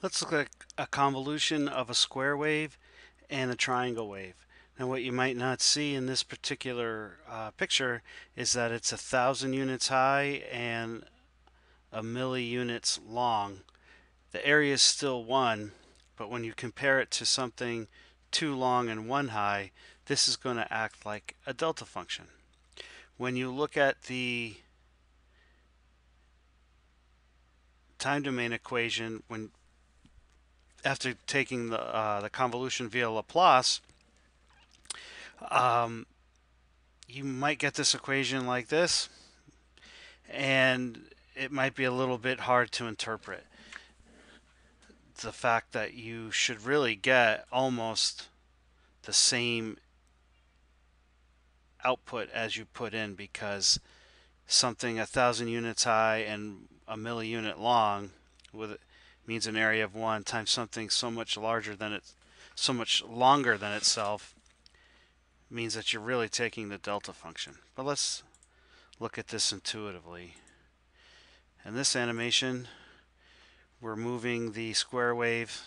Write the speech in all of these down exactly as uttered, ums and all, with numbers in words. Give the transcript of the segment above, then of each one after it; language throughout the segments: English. Let's look at a convolution of a square wave and a triangle wave. Now what you might not see in this particular uh, picture is that it's a thousand units high and a milli units long. The area is still one, but when you compare it to something two long and one high, this is going to act like a delta function. When you look at the time domain equation, when after taking the, uh, the convolution via Laplace, um, you might get this equation like this, and it might be a little bit hard to interpret. The fact that you should really get almost the same output as you put in, because something a thousand units high and a milli unit long with means an area of one times something so much larger than it, so much longer than itself, means that you're really taking the delta function. But let's look at this intuitively. In this animation, we're moving the square wave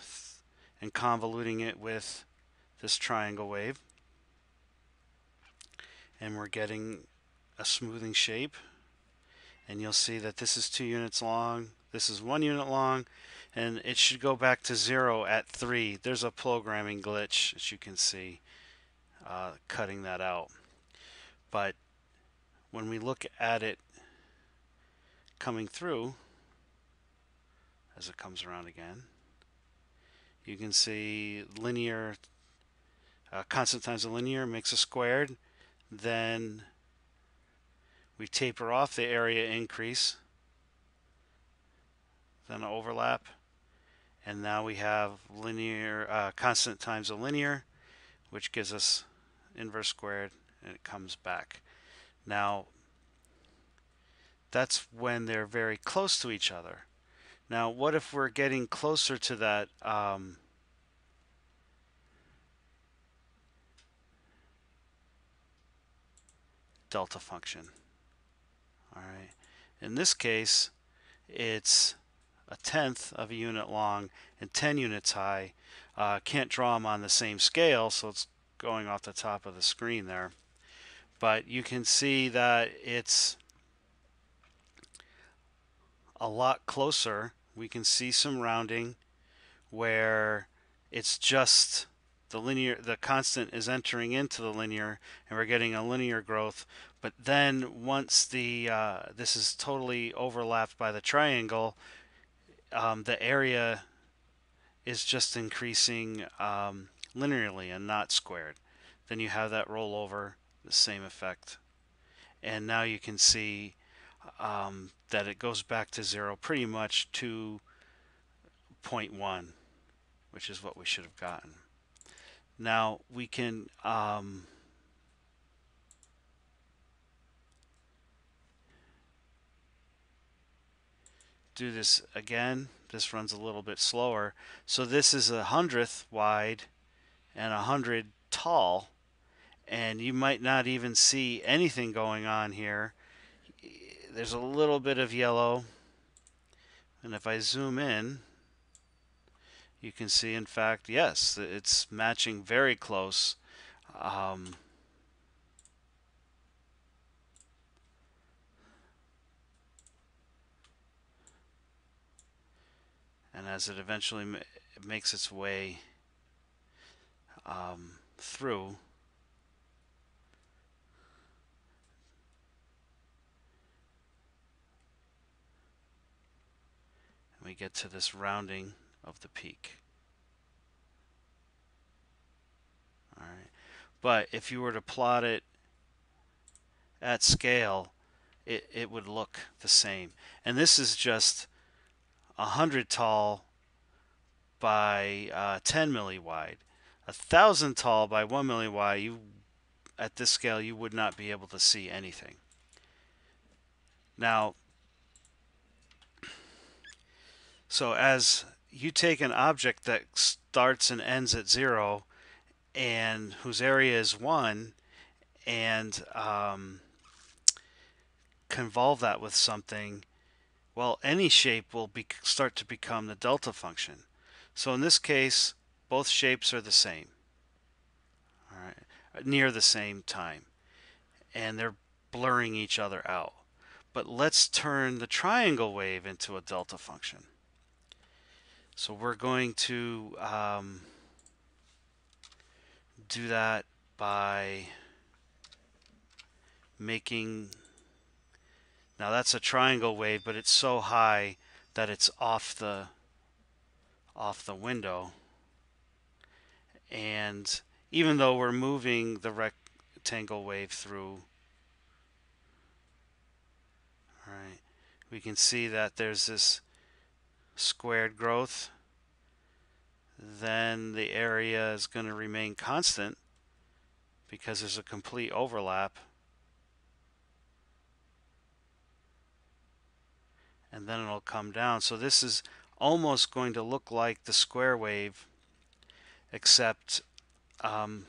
and convoluting it with this triangle wave, and we're getting a smoothing shape, and you'll see that this is two units long, this is one unit long, and it should go back to zero at three. There's a programming glitch, as you can see, uh, cutting that out. But when we look at it coming through, as it comes around again, you can see linear, uh, constant times a linear makes a squared, then we taper off the area increase, then overlap, and now we have linear uh, constant times a linear, which gives us inverse squared, and it comes back. Now that's when they're very close to each other. Now what if we're getting closer to that um, delta function? All right, in this case it's a tenth of a unit long and ten units high. Uh, can't draw them on the same scale, so it's going off the top of the screen there, but you can see that it's a lot closer. We can see some rounding where it's just the linear, the constant is entering into the linear, and we're getting a linear growth. But then once the uh, this is totally overlapped by the triangle, um, the area is just increasing um, linearly and not squared. Then you have that rollover, the same effect, and now you can see um, that it goes back to zero, pretty much to zero point one, which is what we should have gotten. Now we can um, do this again. This runs a little bit slower. So this is a hundredth wide and a hundred tall, and you might not even see anything going on here. There's a little bit of yellow, and if I zoom in, you can see, in fact, yes, it's matching very close. Um, and as it eventually ma makes its way um, through, and we get to this rounding of the peak. All right, but if you were to plot it at scale, it, it would look the same. And this is just a hundred tall by uh, ten milli wide. A thousand tall by one milli wide, you at this scale you would not be able to see anything. Now, so as you take an object that starts and ends at zero and whose area is one, and um, convolve that with something, well, any shape will be, start to become the delta function. So in this case, both shapes are the same, all right, near the same time, and they're blurring each other out. But let's turn the triangle wave into a delta function. So we're going to um, do that by making, now that's a triangle wave, but it's so high that it's off the off the window. And even though we're moving the rectangle wave through, all right, we can see that there's this squared growth. Then the area is going to remain constant because there's a complete overlap. And then it'll come down. So this is almost going to look like the square wave, except um,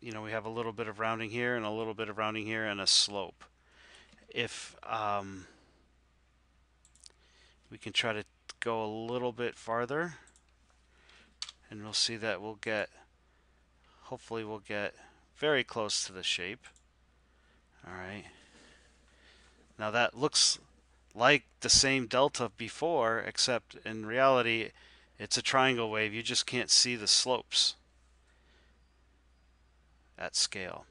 you know, we have a little bit of rounding here and a little bit of rounding here and a slope. If um, we can try to go a little bit farther, and we'll see that we'll get, hopefully we'll get very close to the shape. All right. Now that looks like the same delta before, except in reality it's a triangle wave. You just can't see the slopes at scale.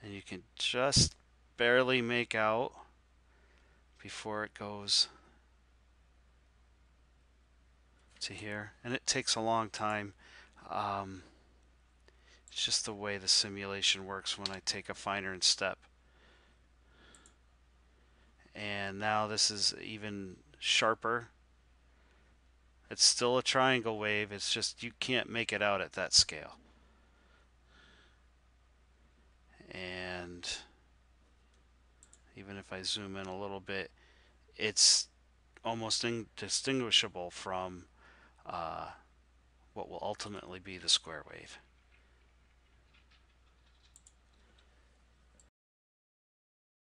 And you can just barely make out before it goes to here, and it takes a long time. Um, it's just the way the simulation works when I take a finer step. And now this is even sharper. It's still a triangle wave, it's just you can't make it out at that scale. And even if I zoom in a little bit, it's almost indistinguishable from uh, what will ultimately be the square wave.